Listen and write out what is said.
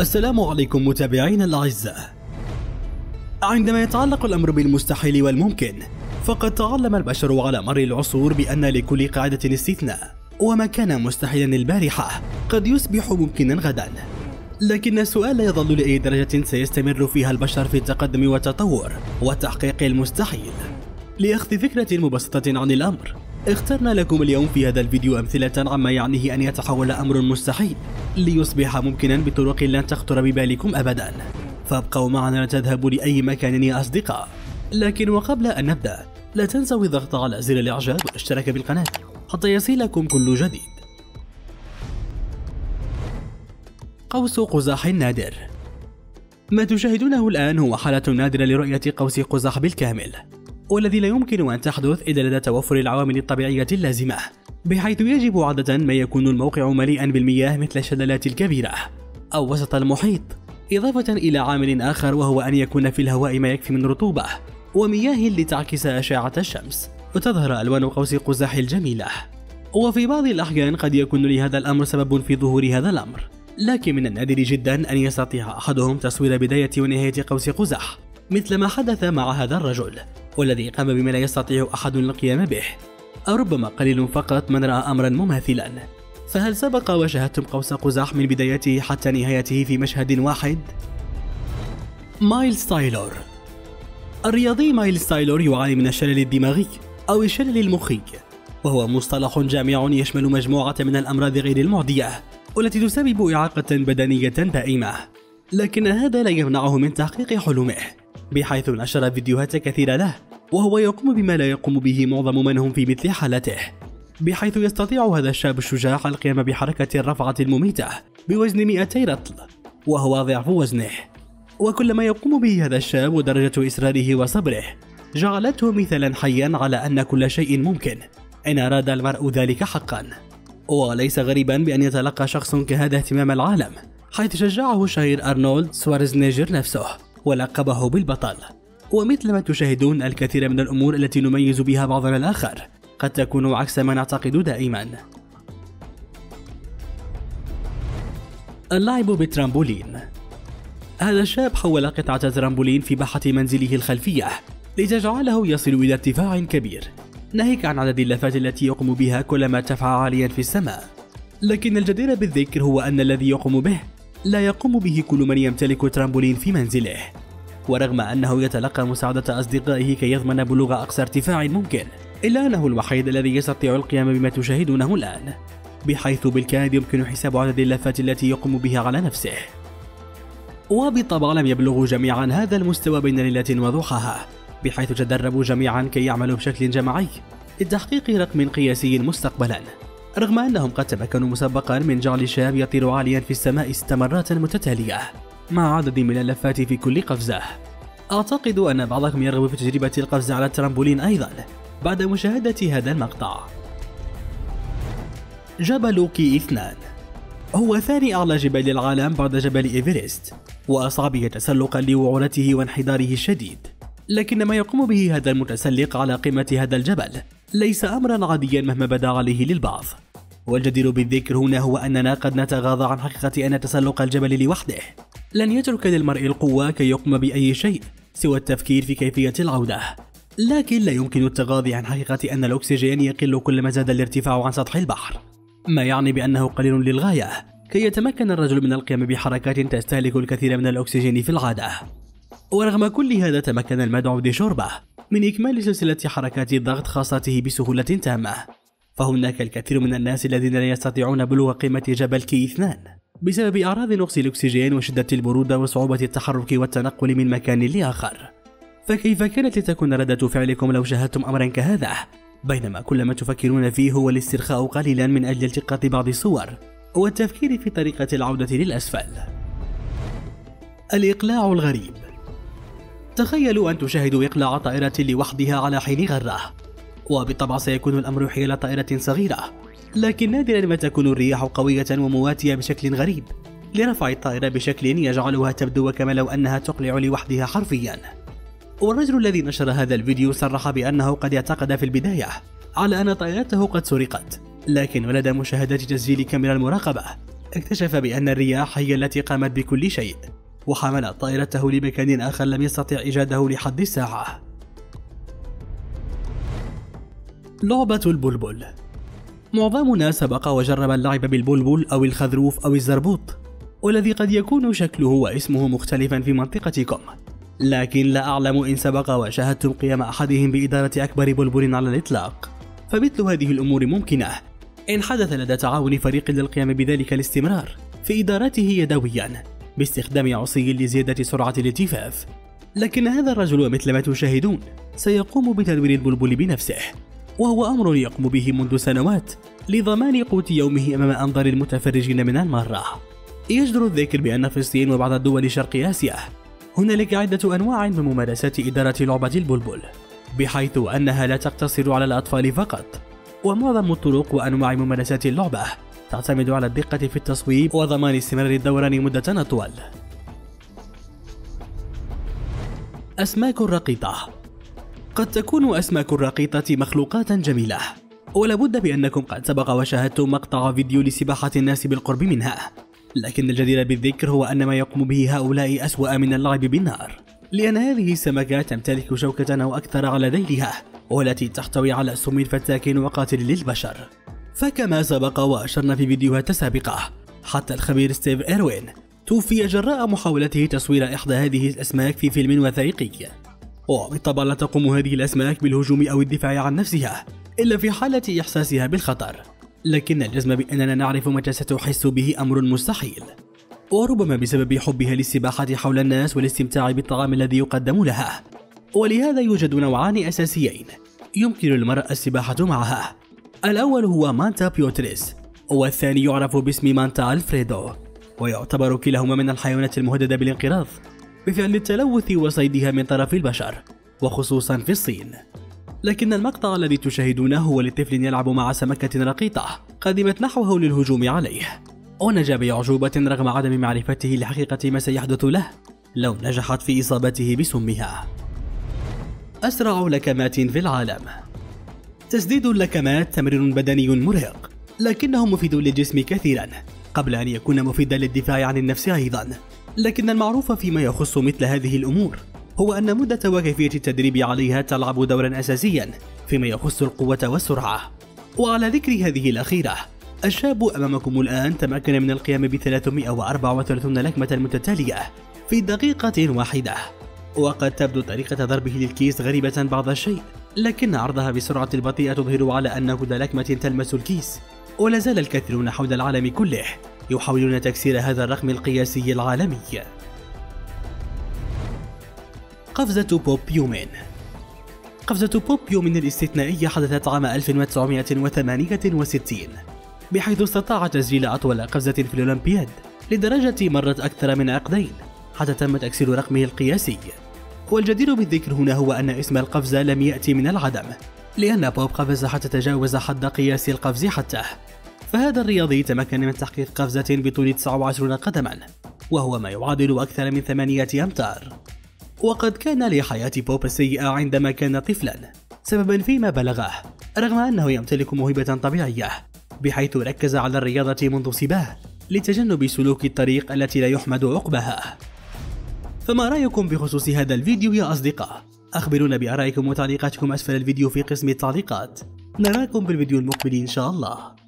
السلام عليكم متابعينا الأعزاء. عندما يتعلق الأمر بالمستحيل والممكن، فقد تعلم البشر على مر العصور بأن لكل قاعدة استثناء، وما كان مستحيلا البارحة قد يصبح ممكنا غدا. لكن السؤال يظل لأي درجة سيستمر فيها البشر في التقدم والتطور وتحقيق المستحيل. لأخذ فكرة مبسطة عن الأمر، اخترنا لكم اليوم في هذا الفيديو أمثلة عما يعنيه أن يتحول أمر مستحيل ليصبح ممكنا بطرق لن تخطر ببالكم أبدا. فابقوا معنا لتذهبوا لأي مكان يا أصدقاء. لكن وقبل أن نبدأ، لا تنسوا الضغط على زر الإعجاب والاشتراك بالقناة حتى يصلكم كل جديد. قوس قزح نادر. ما تشاهدونه الآن هو حالة نادرة لرؤية قوس قزح بالكامل، والذي لا يمكن أن تحدث إلا لدى توفر العوامل الطبيعية اللازمة، بحيث يجب عادة ما يكون الموقع مليئا بالمياه مثل الشلالات الكبيرة أو وسط المحيط، إضافة إلى عامل آخر وهو أن يكون في الهواء ما يكفي من رطوبة ومياه لتعكس أشعة الشمس وتظهر ألوان قوس قزح الجميلة. وفي بعض الأحيان قد يكون لهذا الأمر سبب في ظهور هذا الأمر، لكن من النادر جدا أن يستطيع أحدهم تصوير بداية ونهاية قوس قزح، مثل ما حدث مع هذا الرجل والذي قام بما لا يستطيع أحد القيام به، أو ربما قليل فقط من رأى أمرا مماثلا. فهل سبق وشاهدتم قوس قزح من بدايته حتى نهايته في مشهد واحد؟ مايلز تايلور. الرياضي مايلز تايلور يعاني من الشلل الدماغي أو الشلل المخي، وهو مصطلح جامع يشمل مجموعة من الأمراض غير المعدية والتي تسبب إعاقة بدنية دائمة. لكن هذا لا يمنعه من تحقيق حلمه، بحيث نشر فيديوهات كثيرة له، وهو يقوم بما لا يقوم به معظم من هم في مثل حالته، بحيث يستطيع هذا الشاب الشجاع القيام بحركة الرفعة المميتة بوزن 200 رطل، وهو ضعف وزنه. وكل ما يقوم به هذا الشاب ودرجة إصراره وصبره جعلته مثلا حيا على أن كل شيء ممكن إن أراد المرء ذلك حقا. وليس غريبا بأن يتلقى شخص كهذا اهتمام العالم، حيث شجعه الشهير أرنولد شوارزنيجر نفسه ولقبه بالبطل. ومثل ما تشاهدون، الكثير من الأمور التي نميز بها بعضنا الآخر قد تكون عكس ما نعتقد دائما. اللعب بالترامبولين. هذا الشاب حول قطعة ترامبولين في باحة منزله الخلفية لتجعله يصل إلى ارتفاع كبير، ناهيك عن عدد اللفات التي يقوم بها كلما ارتفع عاليا في السماء. لكن الجدير بالذكر هو أن الذي يقوم به لا يقوم به كل من يمتلك ترامبولين في منزله، ورغم أنه يتلقى مساعدة أصدقائه كي يضمن بلوغ أقصى ارتفاع ممكن، إلا أنه الوحيد الذي يستطيع القيام بما تشاهدونه الآن، بحيث بالكاد يمكن حساب عدد اللفات التي يقوم بها على نفسه. وبالطبع لم يبلغوا جميعا هذا المستوى بين ليلة وضحاها، بحيث تدربوا جميعا كي يعملوا بشكل جماعي لتحقيق رقم قياسي مستقبلا، رغم أنهم قد تمكنوا مسبقا من جعل الشاب يطير عاليا في السماء 6 مرات متتالية مع عدد من اللفات في كل قفزة. أعتقد أن بعضكم يرغب في تجربة القفز على الترامبولين أيضا بعد مشاهدة هذا المقطع. جبل كي 2 هو ثاني أعلى جبال العالم بعد جبل إيفرست، وأصعبه تسلقا لوعرته وانحداره الشديد. لكن ما يقوم به هذا المتسلق على قمة هذا الجبل ليس أمرا عاديا مهما بدا عليه للبعض. والجدير بالذكر هنا هو أننا قد نتغاضى عن حقيقة أن تسلق الجبل لوحده لن يترك للمرء القوة كي يقوم بأي شيء سوى التفكير في كيفية العودة، لكن لا يمكن التغاضي عن حقيقة أن الأكسجين يقل كلما زاد الارتفاع عن سطح البحر، ما يعني بأنه قليل للغاية كي يتمكن الرجل من القيام بحركات تستهلك الكثير من الأكسجين في العادة. ورغم كل هذا، تمكن المدعو ديشوربا من إكمال سلسلة حركات الضغط خاصته بسهولة تامة. فهناك الكثير من الناس الذين لا يستطيعون بلوغ قمة جبل كي 2 بسبب أعراض نقص الأكسجين وشدة البرودة وصعوبة التحرك والتنقل من مكان لآخر. فكيف كانت لتكون ردة فعلكم لو شاهدتم أمرا كهذا، بينما كل ما تفكرون فيه هو الاسترخاء قليلا من أجل التقاط بعض الصور والتفكير في طريقة العودة للأسفل؟ الإقلاع الغريب. تخيلوا أن تشاهدوا إقلاع طائرة لوحدها على حين غرة، وبالطبع سيكون الأمر حيال طائرة صغيرة، لكن نادرا ما تكون الرياح قوية ومواتية بشكل غريب لرفع الطائرة بشكل يجعلها تبدو كما لو أنها تقلع لوحدها حرفيا. والرجل الذي نشر هذا الفيديو صرح بأنه قد اعتقد في البداية على أن طائرته قد سرقت، لكن ولدى مشاهدة تسجيل كاميرا المراقبة اكتشف بأن الرياح هي التي قامت بكل شيء، وحمل طائرته لمكان آخر لم يستطع إيجاده لحد الساعة. لعبة البلبل. معظمنا سبق وجرب اللعب بالبلبل أو الخذروف أو الزربوط، والذي قد يكون شكله واسمه مختلفا في منطقتكم، لكن لا أعلم إن سبق وشاهدتم قيام أحدهم بإدارة أكبر بلبل على الإطلاق، فمثل هذه الأمور ممكنة إن حدث لدى تعاون فريق للقيام بذلك الاستمرار في إدارته يدويا باستخدام عصي لزيادة سرعة الالتفاف. لكن هذا الرجل ومثل ما تشاهدون سيقوم بتدوير البلبل بنفسه، وهو أمر يقوم به منذ سنوات لضمان قوت يومه أمام أنظار المتفرجين من المرة. يجدر الذكر بأن في الصين وبعض الدول شرق آسيا هنالك عدة أنواع من ممارسات إدارة لعبة البلبل، بحيث أنها لا تقتصر على الأطفال فقط، ومعظم الطرق وأنواع ممارسات اللعبة تعتمد على الدقة في التصويب وضمان استمرار الدوران مدة أطول. أسماك الرقيطة. قد تكون أسماك الرقيطة مخلوقات جميلة، ولابد بأنكم قد سبق وشاهدتم مقطع فيديو لسباحة الناس بالقرب منها، لكن الجدير بالذكر هو أن ما يقوم به هؤلاء أسوأ من اللعب بالنار، لأن هذه السمكة تمتلك شوكة أو أكثر على ذيلها، والتي تحتوي على السم الفتاك وقاتل للبشر. فكما سبق وأشرنا في فيديوهات سابقة، حتى الخبير ستيف إيروين توفي جراء محاولته تصوير إحدى هذه الأسماك في فيلم وثائقي. وبالطبع لا تقوم هذه الأسماك بالهجوم أو الدفاع عن نفسها إلا في حالة إحساسها بالخطر، لكن الجزم بأننا نعرف متى ستحس به أمر مستحيل، وربما بسبب حبها للسباحة حول الناس والاستمتاع بالطعام الذي يقدم لها. ولهذا يوجد نوعان أساسيين يمكن للمرأة السباحة معها، الأول هو مانتا بيوتريس، والثاني يعرف باسم مانتا الفريدو، ويعتبر كلاهما من الحيوانات المهددة بالانقراض بفعل التلوث وصيدها من طرف البشر، وخصوصا في الصين. لكن المقطع الذي تشاهدونه هو لطفل يلعب مع سمكة رقيطة قادمت نحوه للهجوم عليه، ونجا بأعجوبة رغم عدم معرفته لحقيقة ما سيحدث له لو نجحت في إصابته بسمها. أسرع لكمات في العالم. تسديد اللكمات تمرين بدني مرهق، لكنه مفيد للجسم كثيرا قبل أن يكون مفيدا للدفاع عن النفس أيضا. لكن المعروف فيما يخص مثل هذه الأمور هو أن مدة وكيفية التدريب عليها تلعب دورا أساسيا فيما يخص القوة والسرعة. وعلى ذكر هذه الأخيرة، الشاب أمامكم الآن تمكن من القيام ب 334 لكمة متتالية في دقيقة واحدة، وقد تبدو طريقة ضربه للكيس غريبة بعض الشيء، لكن عرضها بسرعة البطيئة تظهر على أن كل لكمة تلمس الكيس. ولا زال الكثيرون حول العالم كله يحاولون تكسير هذا الرقم القياسي العالمي. قفزة بوب بيومن. قفزة بوب بيومن الاستثنائية حدثت عام 1968، بحيث استطاع تسجيل أطول قفزة في الأولمبياد لدرجة مرت أكثر من عقدين حتى تم تكسير رقمه القياسي. والجدير بالذكر هنا هو أن اسم القفزة لم يأتي من العدم، لأن بوب قفز حتى تجاوز حد قياس القفز حتى. فهذا الرياضي تمكن من تحقيق قفزة بطول 19 قدما، وهو ما يعادل أكثر من 8 أمتار. وقد كان لحياة بوب السيئة عندما كان طفلا سببا فيما بلغه، رغم أنه يمتلك موهبة طبيعية، بحيث ركز على الرياضة منذ صباه لتجنب سلوك الطريق التي لا يحمد عقبها. فما رأيكم بخصوص هذا الفيديو يا أصدقاء؟ أخبرونا بآرائكم وتعليقاتكم أسفل الفيديو في قسم التعليقات. نراكم بالفيديو المقبل إن شاء الله.